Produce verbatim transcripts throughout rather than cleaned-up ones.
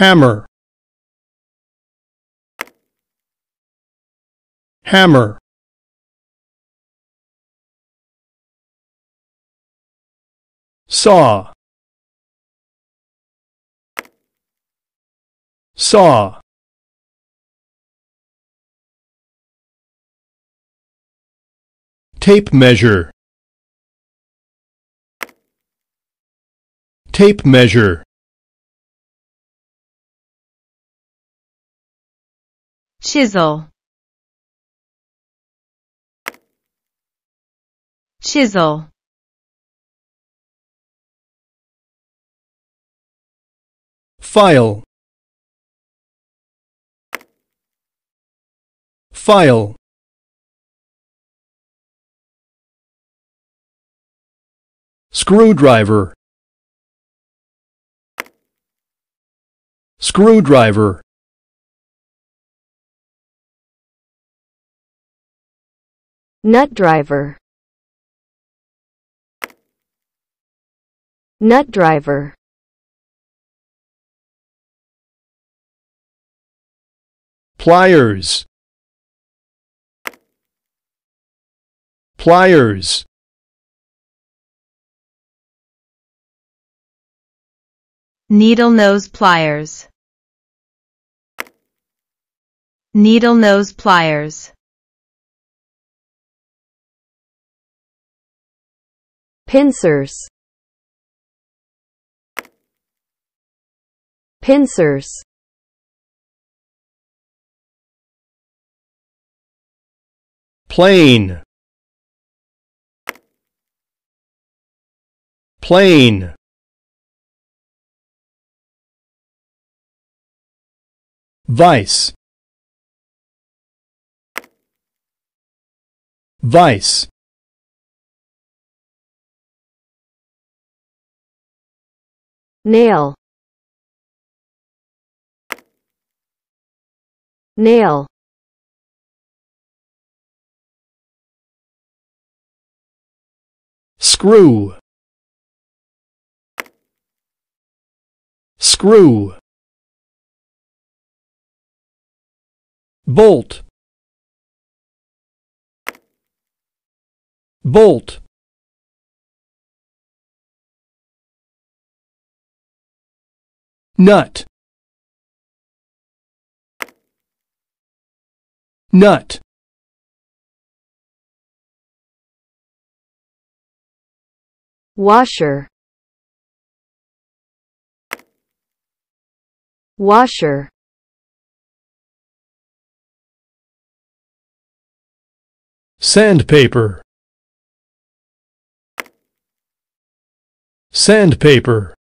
hammer, hammer, saw, saw, tape measure, tape measure, chisel, chisel, file, file, screwdriver, screwdriver, nut driver, nut driver, pliers, pliers, needle nose pliers, needle nose pliers, pincers, pincers, plane, plane, vice, vice, nail, nail, screw, screw, bolt, bolt, nut, nut, washer, washer, sandpaper, sandpaper,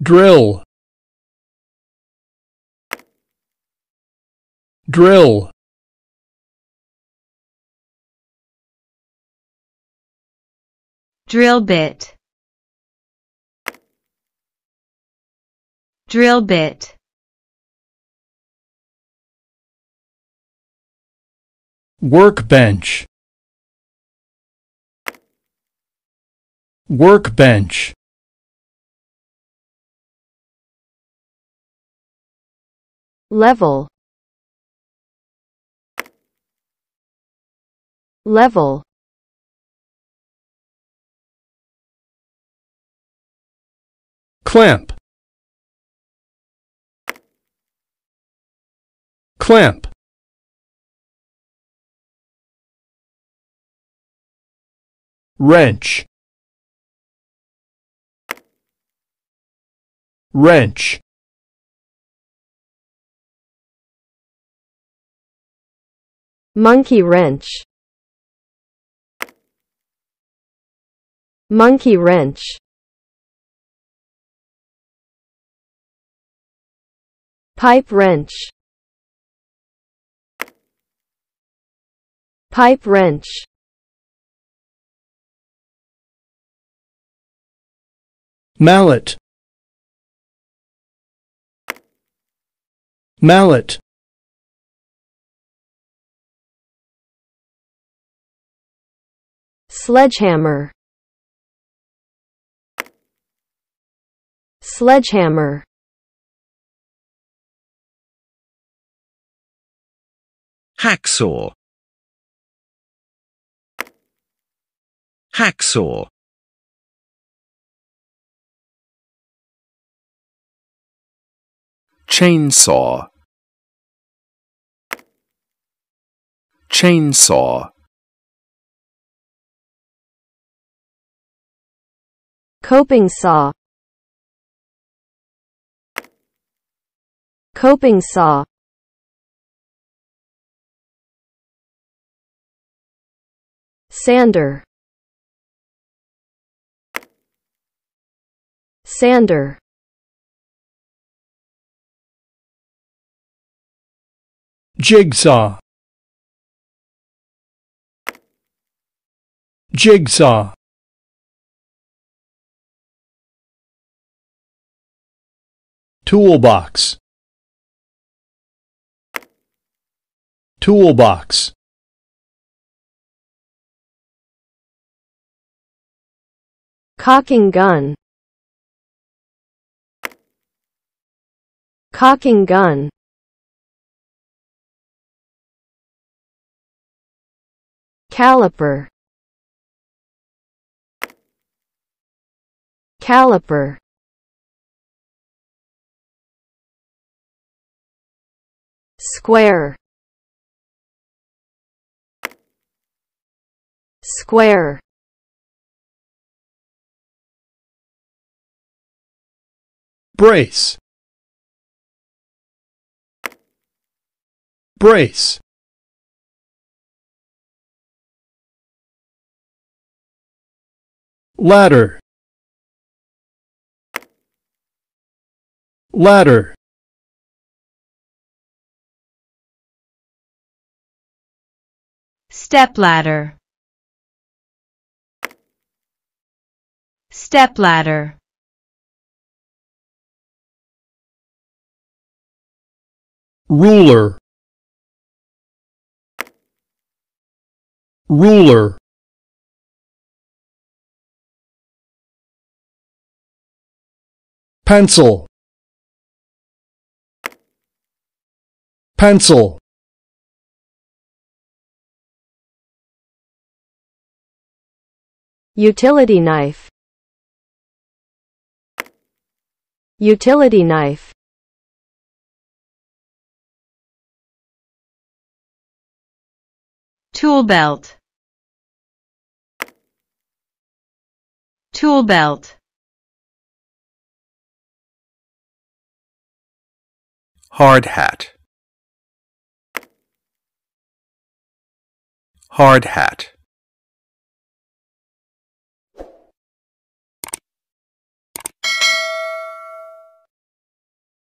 drill, drill, drill bit, drill bit, workbench, workbench, level, level, clamp, clamp, wrench, wrench, monkey wrench, monkey wrench, pipe wrench, pipe wrench, mallet, mallet, sledgehammer, Sledgehammer. Hacksaw. Hacksaw. Chainsaw. Chainsaw. Coping saw. Coping saw. Sander. Sander. Jigsaw. Jigsaw. Toolbox. Toolbox. Cocking gun. Cocking gun. Caliper. Caliper. Square. Square. Brace. Brace. Ladder. Ladder. Stepladder. Stepladder. Ruler. Ruler. Pencil. Pencil. Utility knife. Utility knife. Tool belt. Tool belt. Hard hat. Hard hat.